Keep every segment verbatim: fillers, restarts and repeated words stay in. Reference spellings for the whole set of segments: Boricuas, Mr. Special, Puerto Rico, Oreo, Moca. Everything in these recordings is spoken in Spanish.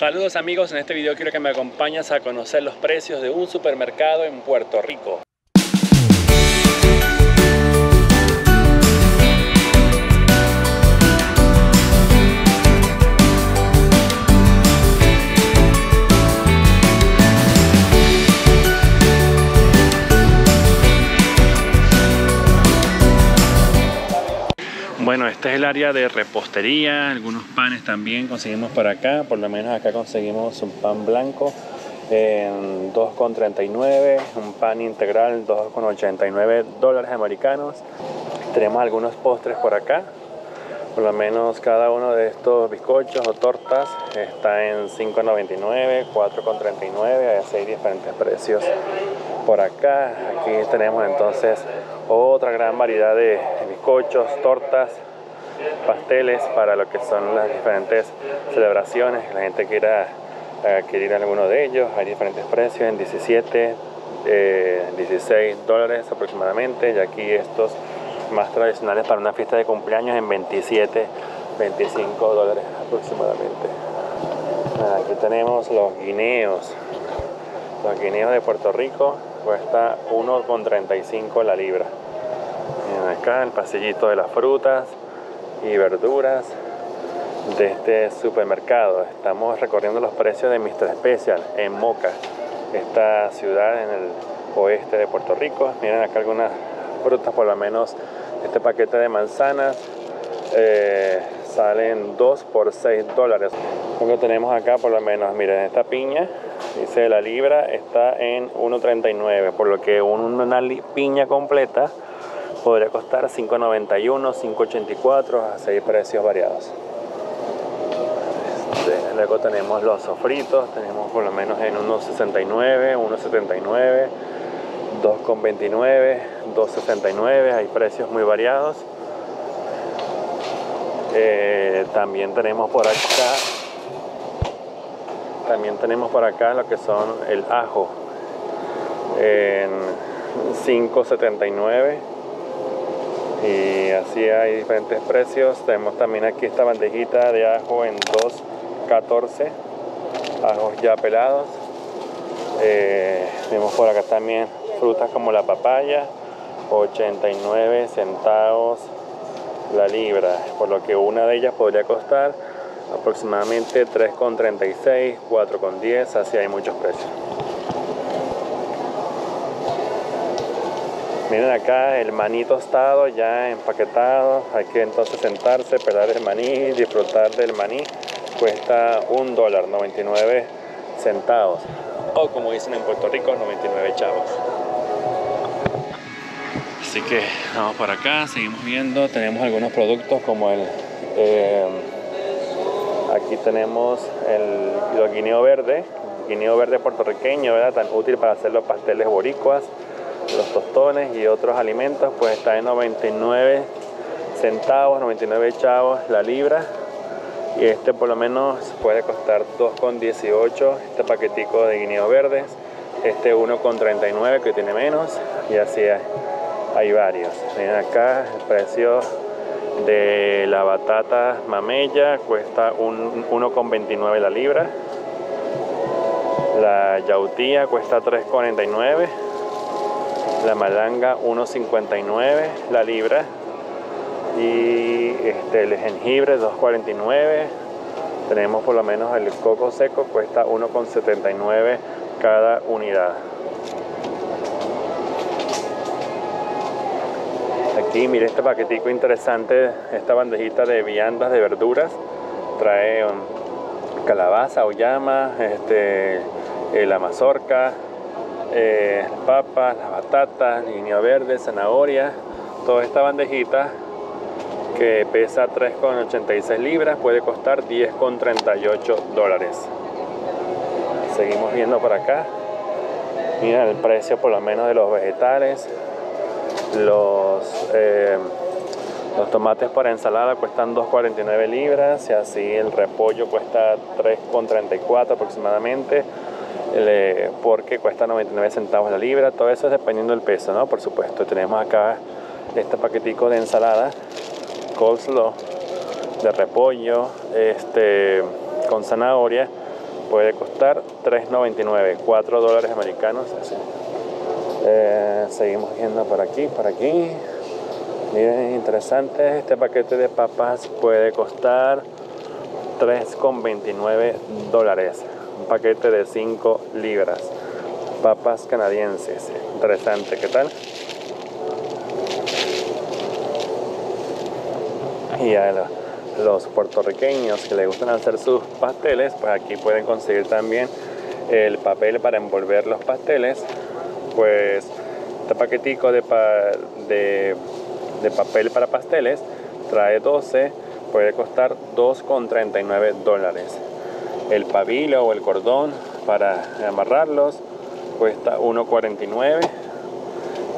Saludos amigos, en este video quiero que me acompañes a conocer los precios de un supermercado en Puerto Rico. Bueno, este es el área de repostería, algunos panes también conseguimos por acá, por lo menos acá conseguimos un pan blanco en dos con treinta y nueve, un pan integral dos con ochenta y nueve dólares americanos. Tenemos algunos postres por acá, por lo menos cada uno de estos bizcochos o tortas está en cinco con noventa y nueve, cuatro con treinta y nueve, hay seis diferentes precios por acá. Aquí tenemos entonces otra gran variedad de bizcochos, tortas, pasteles para lo que son las diferentes celebraciones. La gente quiera adquirir alguno de ellos. Hay diferentes precios en diecisiete, eh, dieciséis dólares aproximadamente. Y aquí estos más tradicionales para una fiesta de cumpleaños en veintisiete, veinticinco dólares aproximadamente. Aquí tenemos los guineos. Los guineos de Puerto Rico cuesta uno con treinta y cinco la libra. Miren acá el pasillito de las frutas y verduras de este supermercado. Estamos recorriendo los precios de mister Special en Moca, esta ciudad en el oeste de Puerto Rico. Miren acá algunas frutas, por lo menos este paquete de manzanas. Eh, salen dos por seis dólares. Lo que tenemos acá, por lo menos, miren, esta piña, dice la libra, está en uno treinta y nueve, por lo que una piña completa podría costar cinco noventa y uno, cinco ochenta y cuatro, a seis precios variados. Este, luego tenemos los sofritos, tenemos por lo menos en uno sesenta y nueve, uno setenta y nueve, dos veintinueve, dos sesenta y nueve, hay precios muy variados. Eh, también tenemos por acá también tenemos por acá lo que son el ajo en cinco setenta y nueve, y así hay diferentes precios. Tenemos también aquí esta bandejita de ajo en dos catorce, ajos ya pelados. Eh, tenemos por acá también frutas como la papaya, ochenta y nueve centavos la libra, por lo que una de ellas podría costar aproximadamente tres con treinta y seis, cuatro con diez, así hay muchos precios. Miren acá el maní tostado ya empaquetado, hay que entonces sentarse, pelar el maní, disfrutar del maní, cuesta un dólar, noventa y nueve centavos, o como dicen en Puerto Rico, noventa y nueve chavos. Así que vamos por acá, seguimos viendo. Tenemos algunos productos como el eh, aquí tenemos el, el guineo verde, guineo verde puertorriqueño, ¿verdad? Tan útil para hacer los pasteles boricuas, los tostones y otros alimentos. Pues está en noventa y nueve centavos, noventa y nueve chavos la libra, y este por lo menos puede costar dos con dieciocho, este paquetico de guineo verdes, este uno con treinta y nueve que tiene menos, y así es. Hay varios. Miren acá el precio de la batata mamella, cuesta uno con veintinueve la libra. La yautía cuesta tres con cuarenta y nueve. La malanga uno con cincuenta y nueve la libra. Y este, el jengibre dos con cuarenta y nueve. Tenemos por lo menos el coco seco, cuesta uno con setenta y nueve cada unidad. Aquí mire este paquetico interesante, esta bandejita de viandas de verduras, trae calabaza, oyama, este, la mazorca, eh, papas, las batatas, guineo verde, zanahoria. Toda esta bandejita que pesa tres con ochenta y seis libras puede costar diez con treinta y ocho dólares. Seguimos viendo por acá. Mira el precio por lo menos de los vegetales. Los, eh, los tomates para ensalada cuestan dos con cuarenta y nueve libras, y así el repollo cuesta tres con treinta y cuatro aproximadamente, el porque cuesta noventa y nueve centavos la libra. Todo eso es dependiendo del peso, ¿no? Por supuesto. Tenemos acá este paquetico de ensalada, coleslaw de repollo, este, con zanahoria, puede costar tres noventa y nueve, cuatro dólares americanos. Eh, seguimos yendo por aquí, por aquí. Miren, interesante, este paquete de papas puede costar tres con veintinueve dólares. Un paquete de cinco libras. Papas canadienses. Interesante, ¿qué tal? Y a los, los puertorriqueños que les gustan hacer sus pasteles, pues aquí pueden conseguir también el papel para envolver los pasteles. Pues este paquetico de, pa de, de papel para pasteles trae doce, puede costar dos con treinta y nueve dólares. El pabilo o el cordón para amarrarlos cuesta uno cuarenta y nueve,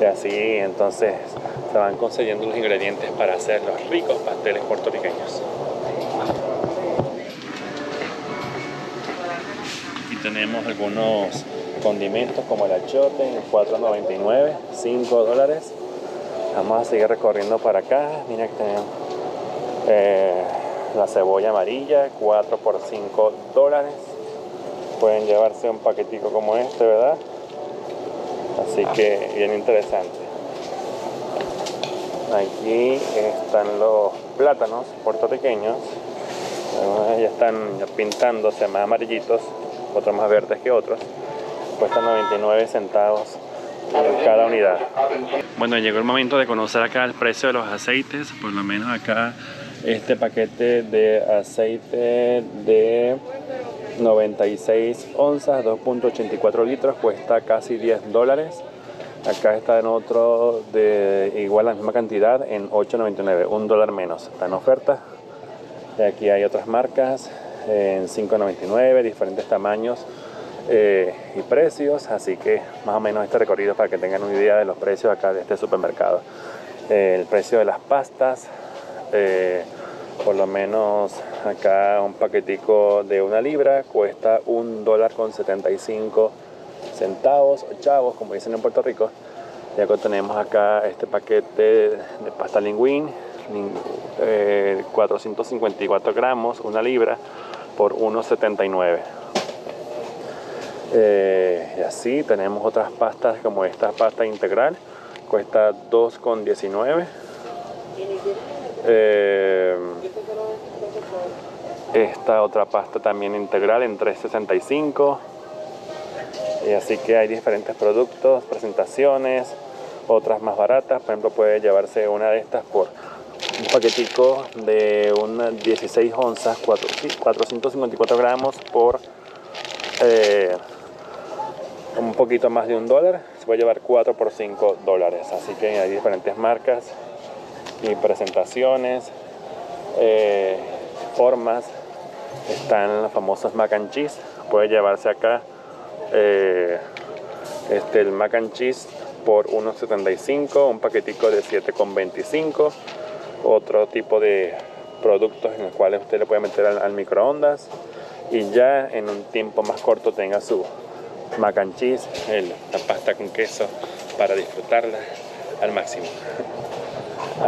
y así entonces se van consiguiendo los ingredientes para hacer los ricos pasteles puertorriqueños. Aquí tenemos algunos condimentos como el achiote en cuatro noventa y nueve, cinco dólares. Vamos a seguir recorriendo para acá. Mira que tenemos eh, la cebolla amarilla, cuatro por cinco dólares. Pueden llevarse un paquetico como este, ¿verdad? Así que bien interesante. Aquí están los plátanos puertorriqueños. Algunos ya están pintándose más amarillitos, otros más verdes que otros. Cuestan noventa y nueve centavos en cada unidad. Bueno, llegó el momento de conocer acá el precio de los aceites. Por lo menos acá este paquete de aceite de noventa y seis onzas, dos punto ochenta y cuatro litros, cuesta casi diez dólares. Acá está en otro de igual a la misma cantidad en ocho noventa y nueve, un dólar menos. Está en oferta. Aquí hay otras marcas en cinco noventa y nueve, diferentes tamaños eh, y precios. Así que más o menos este recorrido para que tengan una idea de los precios acá de este supermercado. Eh, el precio de las pastas, eh, por lo menos acá un paquetico de una libra cuesta un dólar con setenta y cinco centavos o chavos, como dicen en Puerto Rico. Ya que tenemos acá este paquete de pasta lingüín, eh, cuatrocientos cincuenta y cuatro gramos, una libra por uno setenta y nueve. Eh, y así tenemos otras pastas como esta pasta integral, cuesta dos con diecinueve. Eh, esta otra pasta también integral en tres sesenta y cinco. Y así que hay diferentes productos, presentaciones, otras más baratas. Por ejemplo, puede llevarse una de estas por un paquetico de unas dieciséis onzas, cuatrocientos cincuenta y cuatro gramos, por eh, un poquito más de un dólar. Se puede llevar cuatro por cinco dólares. Así que hay diferentes marcas y presentaciones, eh, formas. Están los famosos mac and cheese. Puede llevarse acá Eh, este, el mac and cheese por uno setenta y cinco, un paquetico de siete con veinticinco. Otro tipo de productos en los cuales usted le puede meter al, al microondas y ya en un tiempo más corto tenga su mac and cheese, el, la pasta con queso, para disfrutarla al máximo.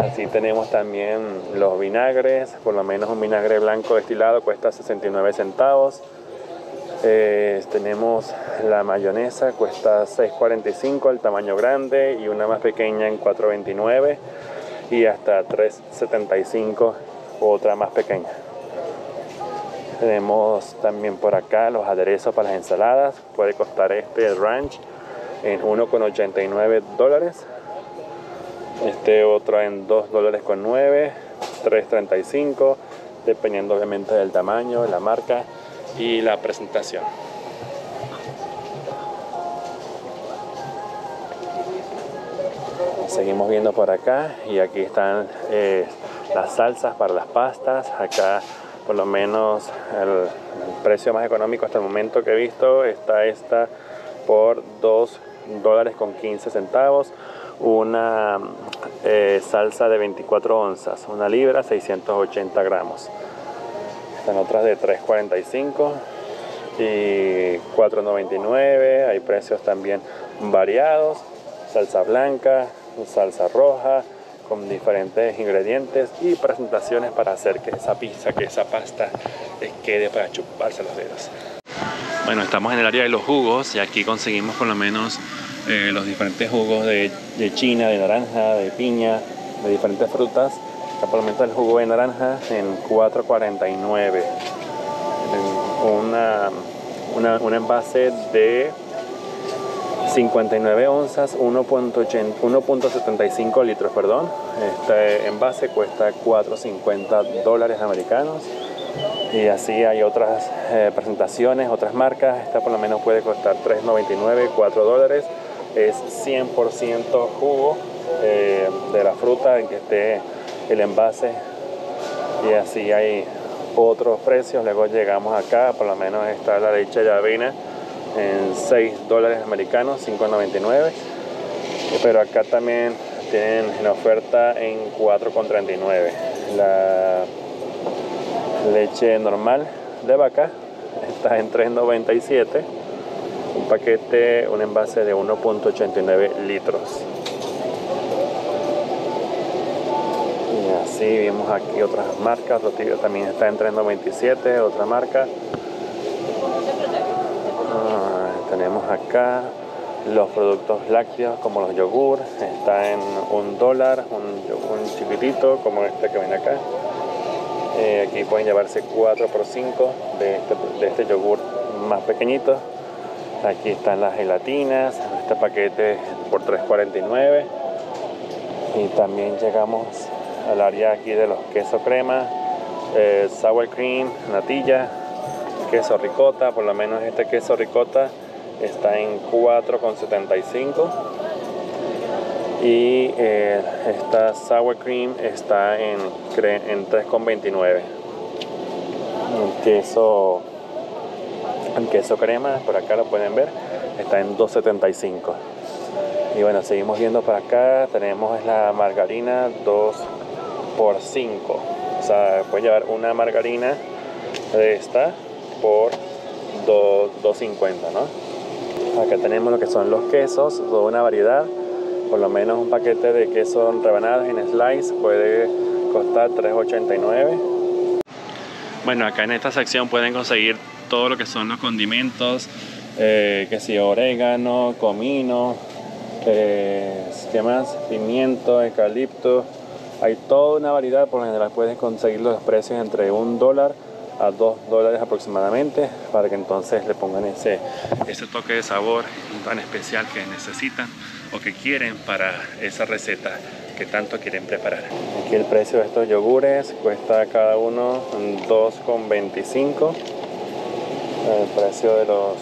Así tenemos también los vinagres. Por lo menos un vinagre blanco destilado cuesta sesenta y nueve centavos. Eh, tenemos la mayonesa, cuesta seis cuarenta y cinco, el tamaño grande, y una más pequeña en cuatro veintinueve y hasta tres setenta y cinco, otra más pequeña. Tenemos también por acá los aderezos para las ensaladas. Puede costar este, el ranch, en uno con ochenta y nueve dólares. Este otro en dos dólares con nueve, tres treinta y cinco, dependiendo obviamente del tamaño, la marca y la presentación. Seguimos viendo por acá y aquí están eh, las salsas para las pastas. Acá por lo menos el precio más económico hasta el momento que he visto está esta por dos dólares con quince centavos, una eh, salsa de veinticuatro onzas, una libra, seiscientos ochenta gramos. Están otras de tres cuarenta y cinco y cuatro noventa y nueve. Hay precios también variados: salsa blanca, salsa roja, con diferentes ingredientes y presentaciones para hacer que esa pizza, que esa pasta, quede para chuparse los dedos. Bueno, estamos en el área de los jugos y aquí conseguimos por lo menos eh, los diferentes jugos de, de china, de naranja, de piña, de diferentes frutas. Acá por lo menos el jugo de naranja en cuatro cuarenta y nueve. Una, una, un envase de cincuenta y nueve onzas, uno punto setenta y cinco litros, perdón. Este envase cuesta cuatro cincuenta dólares americanos. Y así hay otras eh, presentaciones, otras marcas. Esta por lo menos puede costar tres noventa y nueve, cuatro dólares. Es cien por ciento jugo eh, de la fruta en que esté el envase. Y así hay otros precios. Luego llegamos acá, por lo menos está la leche de avena en seis dólares americanos, cinco noventa y nueve. Pero acá también tienen en oferta en cuatro treinta y nueve. La leche normal de vaca está en tres noventa y siete. Un paquete, un envase de uno punto ochenta y nueve litros. Y así vimos aquí otras marcas. Otro tipo también está en tres noventa y siete, otra marca. Ah, tenemos acá los productos lácteos como los yogur, está en un dólar, un, un chiquitito como este que viene acá. Eh, aquí pueden llevarse cuatro por cinco de este, de este yogur más pequeñito. Aquí están las gelatinas, este paquete por tres cuarenta y nueve. Y también llegamos al área aquí de los queso crema, eh, sour cream, natilla, queso ricota. Por lo menos este queso ricota está en cuatro setenta y cinco. Y eh, esta sour cream está en, en tres veintinueve. Queso, queso crema, por acá lo pueden ver, está en dos setenta y cinco. Y bueno, seguimos viendo para acá. Tenemos la margarina dos por cinco. O sea, puedes llevar una margarina de esta por dos cincuenta, ¿no? Acá tenemos lo que son los quesos, toda una variedad. Por lo menos un paquete de queso rebanadas en slice puede costar tres ochenta y nueve. Bueno, acá en esta sección pueden conseguir todo lo que son los condimentos, eh, que si orégano, comino, eh, ¿qué más? Pimiento, eucalipto. Hay toda una variedad. Por lo general pueden conseguir los precios entre un dólar a dos dólares aproximadamente, para que entonces le pongan ese, ese toque de sabor tan especial que necesitan o que quieren para esa receta que tanto quieren preparar. Aquí el precio de estos yogures cuesta cada uno dos veinticinco. El precio de los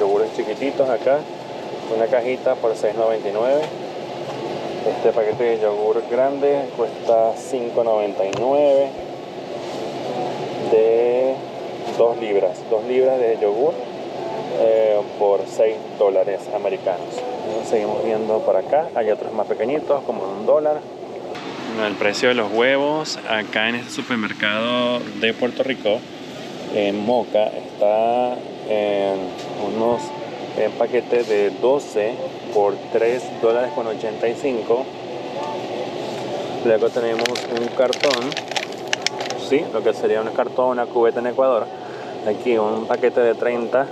yogures chiquititos acá, una cajita por seis noventa y nueve. Este paquete de yogur grande cuesta cinco noventa y nueve. De dos libras, dos libras de yogur eh, por seis dólares americanos. Seguimos viendo por acá, hay otros más pequeñitos como un dólar. El precio de los huevos acá en este supermercado de Puerto Rico, en Moca, está en unos en paquetes de doce por tres dólares con ochenta y cinco. Luego tenemos un cartón. Sí, lo que sería un cartón, una cubeta en Ecuador. Aquí un paquete de treinta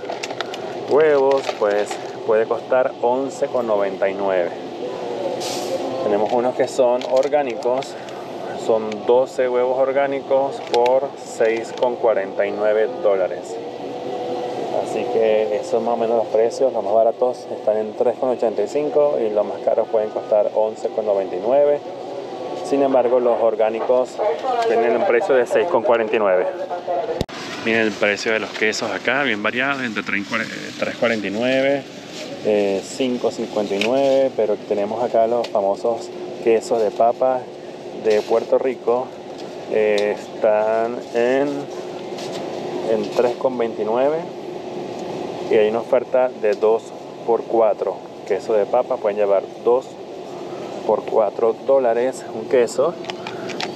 huevos, pues puede costar once noventa y nueve. Tenemos unos que son orgánicos, son doce huevos orgánicos por seis cuarenta y nueve dólares. Así que esos son más o menos los precios. Los más baratos están en tres ochenta y cinco y los más caros pueden costar once noventa y nueve. Sin embargo, los orgánicos tienen un precio de seis cuarenta y nueve. Miren el precio de los quesos acá, bien variado, entre tres cuarenta y nueve, eh, cinco cincuenta y nueve, pero tenemos acá los famosos quesos de papa de Puerto Rico. Eh, están en, en tres veintinueve y hay una oferta de dos por cuatro. Queso de papa pueden llevar dos por cuatro dólares, un queso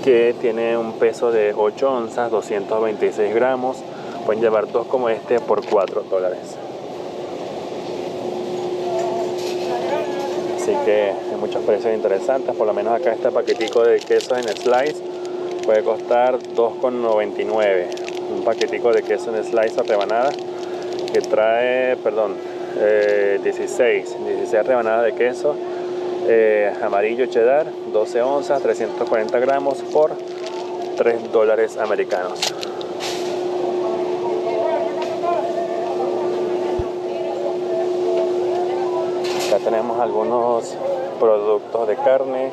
que tiene un peso de ocho onzas, doscientos veintiséis gramos. Pueden llevar dos como este por cuatro dólares. Así que hay muchos precios interesantes. Por lo menos acá este paquetico de quesos en slice puede costar dos noventa y nueve. Un paquetico de queso en slice a rebanada que trae, perdón, eh, dieciséis, dieciséis rebanadas de queso eh, amarillo cheddar, doce onzas, trescientos cuarenta gramos por tres dólares americanos. Acá tenemos algunos productos de carne,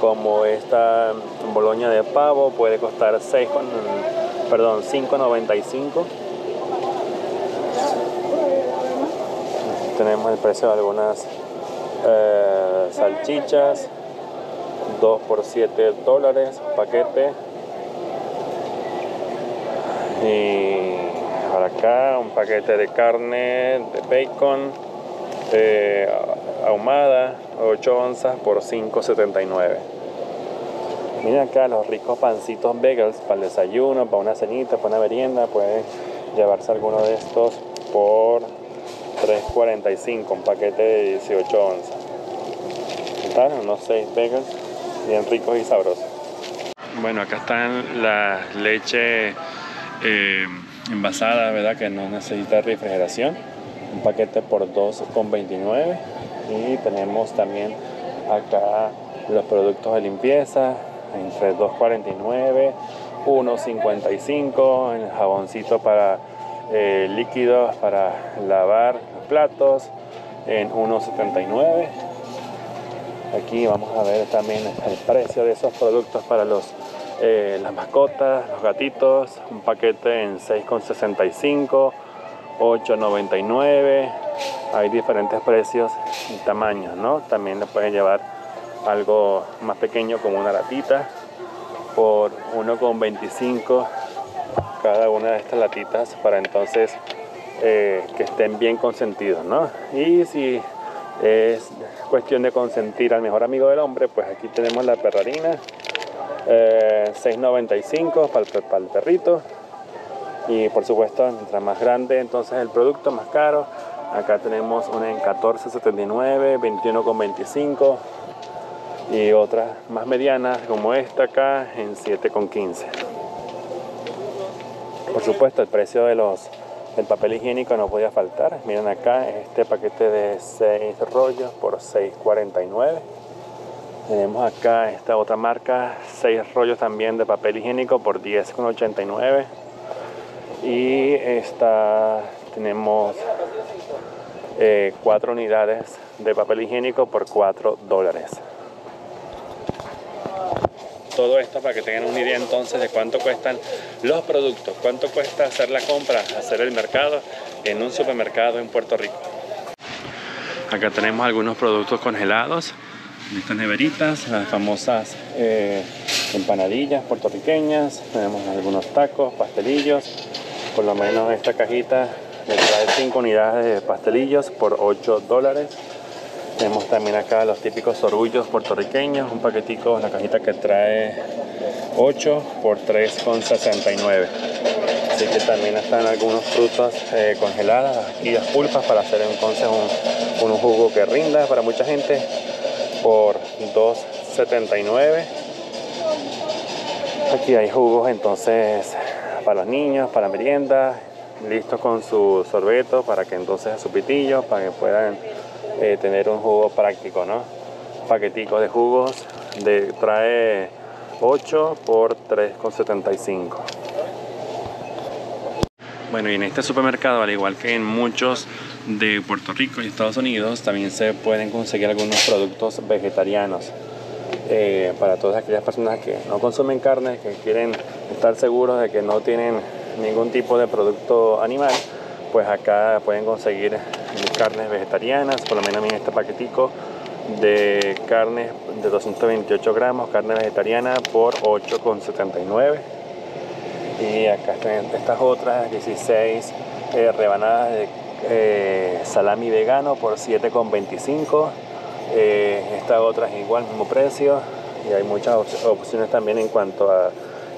como esta boloña de pavo, puede costar cinco noventa y cinco. Tenemos el precio de algunas eh, salchichas, dos por siete dólares paquete. Y para acá un paquete de carne, de bacon eh, ahumada, ocho onzas por cinco setenta y nueve. Miren acá los ricos pancitos bagels para el desayuno, para una cenita, para una merienda. Pueden llevarse alguno de estos por tres cuarenta y cinco, un paquete de dieciocho onzas. Están unos seis bagels bien ricos y sabrosos. Bueno, acá están las leches eh, envasadas, ¿verdad?, que no necesita refrigeración. Un paquete por dos con veintinueve. Y tenemos también acá los productos de limpieza entre dos cuarenta y nueve, uno cincuenta y cinco. El jaboncito para Eh, líquidos para lavar los platos en uno setenta y nueve. Aquí vamos a ver también el precio de esos productos para los eh, las mascotas, los gatitos. Un paquete en seis con sesenta y cinco, ocho noventa y nueve. Hay diferentes precios y tamaños, ¿no? También le pueden llevar algo más pequeño como una latita por uno con veinticinco. Cada una de estas latitas, para entonces eh, que estén bien consentidos, ¿no? Y si es cuestión de consentir al mejor amigo del hombre, pues aquí tenemos la perrarina, eh, seis noventa y cinco para el, para el perrito. Y por supuesto, mientras más grande entonces el producto, más caro. Acá tenemos una en catorce setenta y nueve, veintiuno con veinticinco y otras más medianas como esta acá en siete con quince. Por supuesto, el precio de los, del papel higiénico no podía faltar. Miren acá este paquete de seis rollos por seis cuarenta y nueve. Tenemos acá esta otra marca, seis rollos también de papel higiénico por diez con ochenta y nueve. Y esta tenemos eh, cuatro unidades de papel higiénico por cuatro dólares. Todo esto para que tengan una idea entonces de cuánto cuestan los productos, cuánto cuesta hacer la compra, hacer el mercado en un supermercado en Puerto Rico. Acá tenemos algunos productos congelados, estas neveritas, las famosas eh, empanadillas puertorriqueñas. Tenemos algunos tacos, pastelillos. Por lo menos esta cajita le trae cinco unidades de pastelillos por ocho dólares. Tenemos también acá los típicos sorullos puertorriqueños, un paquetico, la cajita que trae ocho por tres con sesenta y nueve. Así que también están algunos frutos eh, congeladas, aquí las pulpas para hacer entonces un, un jugo que rinda para mucha gente por dos setenta y nueve. Aquí hay jugos entonces para los niños, para merienda, listos con su sorbeto para que entonces, su pitillo, para que puedan Eh, tener un jugo práctico, ¿no? Paqueticos de jugos de, trae ocho por tres con setenta y cinco. Bueno, y en este supermercado, al igual que en muchos de Puerto Rico y Estados Unidos, también se pueden conseguir algunos productos vegetarianos eh, para todas aquellas personas que no consumen carne, que quieren estar seguros de que no tienen ningún tipo de producto animal. Pues acá pueden conseguir carnes vegetarianas. Por lo menos en este paquetico de carnes de doscientos veintiocho gramos, carne vegetariana por ocho con setenta y nueve. Y acá están estas otras dieciséis eh, rebanadas de eh, salami vegano por siete con veinticinco. Eh, esta otra es igual, mismo precio. Y hay muchas op opciones también en cuanto a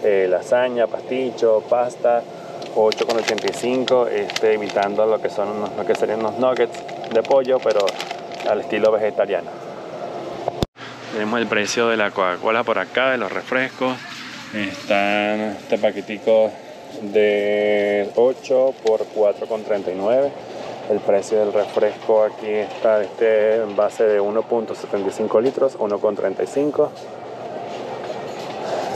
eh, lasaña, pasticho, pasta. ocho con ochenta y cinco, este, evitando lo que son unos, lo que serían unos nuggets de pollo, pero al estilo vegetariano. Tenemos el precio de la Coca-Cola por acá, de los refrescos. Están este paquetico de ocho por cuatro con treinta y nueve. El precio del refresco aquí está este en base de uno punto setenta y cinco litros, uno con treinta y cinco.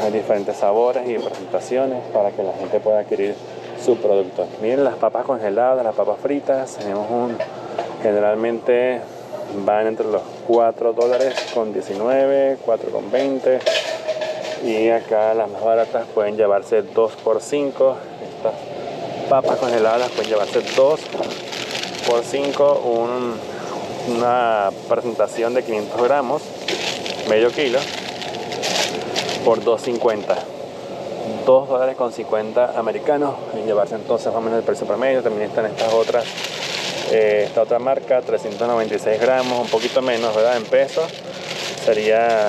Hay diferentes sabores y presentaciones para que la gente pueda adquirir su producto. Miren las papas congeladas, las papas fritas. Tenemos un, generalmente van entre los cuatro dólares con diecinueve, cuatro con veinte. Y acá las más baratas pueden llevarse dos por cinco. Estas papas congeladas las pueden llevarse dos por cinco. Un, una presentación de quinientos gramos, medio kilo, por dos cincuenta. dos dólares con cincuenta americanos. Pueden llevarse entonces más o menos el precio promedio. También están estas otras. Eh, esta otra marca, trescientos noventa y seis gramos, un poquito menos, ¿verdad? En pesos. Sería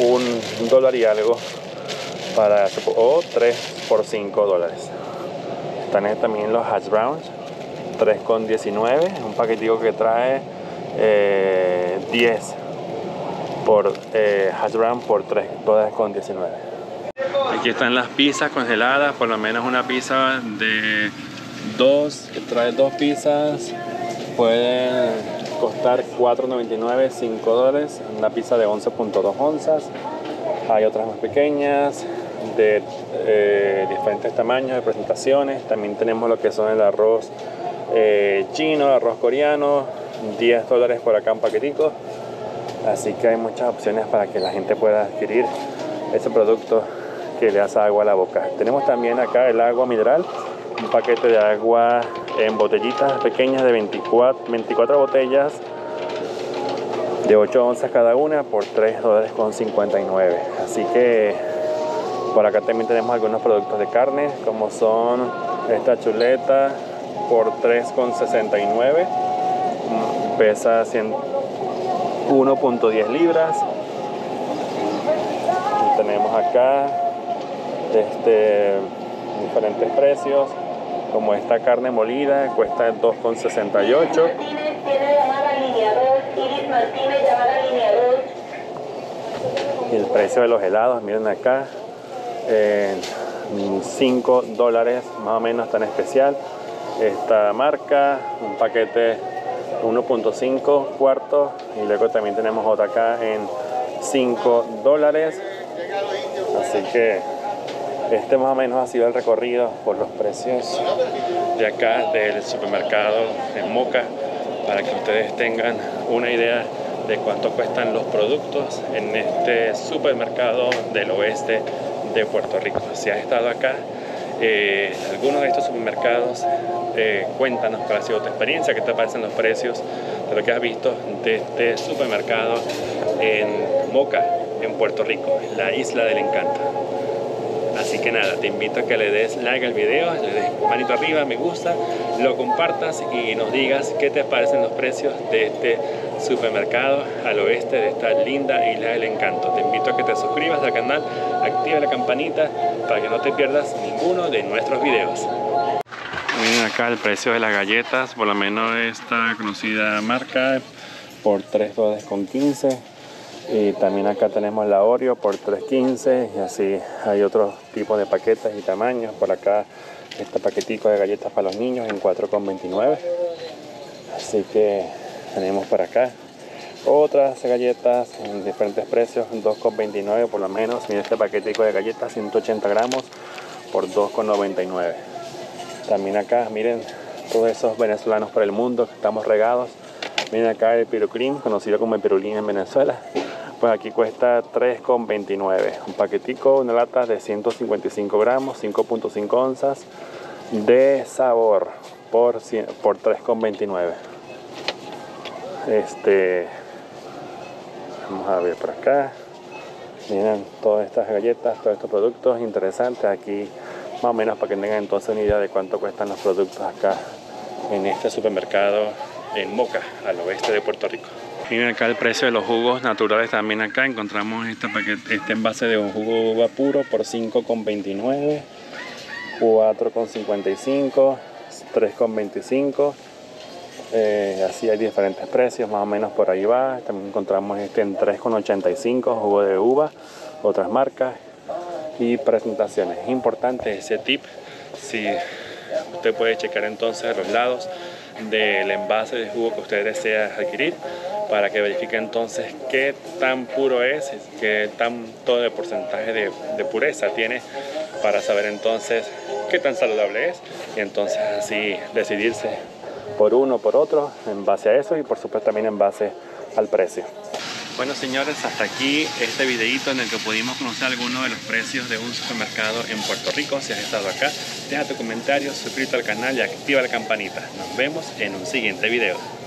un dólar y algo para, o tres por cinco dólares. Están también los hash browns, tres con diecinueve, un paquetico que trae eh, diez por, eh, hash brown por tres dólares con diecinueve. Aquí están las pizzas congeladas, por lo menos una pizza de dos, que trae dos pizzas, pueden costar cuatro noventa y nueve, cinco dólares, una pizza de once punto dos onzas. Hay otras más pequeñas de eh, diferentes tamaños, de presentaciones. También tenemos lo que son el arroz eh, chino, el arroz coreano, diez dólares por acá un paquetico. Así que hay muchas opciones para que la gente pueda adquirir ese producto que le hace agua a la boca. Tenemos también acá el agua mineral, un paquete de agua en botellitas pequeñas de veinticuatro botellas de ocho onzas cada una por tres dólares con cincuenta y nueve. Así que por acá también tenemos algunos productos de carne, como son esta chuleta por tres con sesenta y nueve, pesa uno punto diez libras. Y tenemos acá este, diferentes precios, como esta carne molida, cuesta dos con sesenta y ocho. Y el precio de los helados, miren acá, eh, cinco dólares más o menos, tan especial. Esta marca, un paquete uno punto cinco cuartos. Y luego también tenemos otra acá en cinco dólares. Así que este más o menos ha sido el recorrido por los precios de acá del supermercado en Moca, para que ustedes tengan una idea de cuánto cuestan los productos en este supermercado del oeste de Puerto Rico. Si has estado acá, eh, alguno de estos supermercados, eh, cuéntanos cuál ha sido tu experiencia, qué te parecen los precios de lo que has visto de este supermercado en Moca, en Puerto Rico, en la isla del encanto. Así que nada, te invito a que le des like al video, le des manito arriba, me gusta, lo compartas y nos digas qué te parecen los precios de este supermercado al oeste de esta linda isla del encanto. Te invito a que te suscribas al canal, activa la campanita para que no te pierdas ninguno de nuestros videos. Miren acá el precio de las galletas, por lo menos esta conocida marca, por tres dólares con quince. Y también acá tenemos la Oreo por tres quince, y así hay otros tipos de paquetes y tamaños. Por acá este paquetico de galletas para los niños en cuatro con veintinueve. Así que tenemos por acá otras galletas en diferentes precios, dos con veintinueve por lo menos. Mira este paquetico de galletas, ciento ochenta gramos por dos con noventa y nueve. También acá, miren todos esos venezolanos por el mundo que estamos regados. Miren acá el pirulín, conocido como el pirulín en Venezuela. Pues aquí cuesta tres con veintinueve. Un paquetico, una lata de ciento cincuenta y cinco gramos, cinco punto cinco onzas de sabor por, por tres con veintinueve. Este, vamos a ver por acá. Miren todas estas galletas, todos estos productos interesantes aquí, más o menos para que tengan entonces una idea de cuánto cuestan los productos acá en este supermercado en Moca, al oeste de Puerto Rico. Miren acá el precio de los jugos naturales. También acá encontramos este, paquete, este envase de un jugo de uva puro por cinco con veintinueve, cuatro con cincuenta y cinco, tres con veinticinco. Eh, así hay diferentes precios, más o menos por ahí va. También encontramos este en tres con ochenta y cinco, jugo de uva, otras marcas y presentaciones. Es importante ese tip Si usted puede checar entonces los lados del envase de jugo que usted desea adquirir para que verifique entonces qué tan puro es, qué tanto de porcentaje de, de pureza tiene, para saber entonces qué tan saludable es y entonces así decidirse por uno, por otro, en base a eso y por supuesto también en base al precio. Bueno, señores, hasta aquí este videito en el que pudimos conocer algunos de los precios de un supermercado en Puerto Rico. Si has estado acá, deja tu comentario, suscríbete al canal y activa la campanita. Nos vemos en un siguiente video.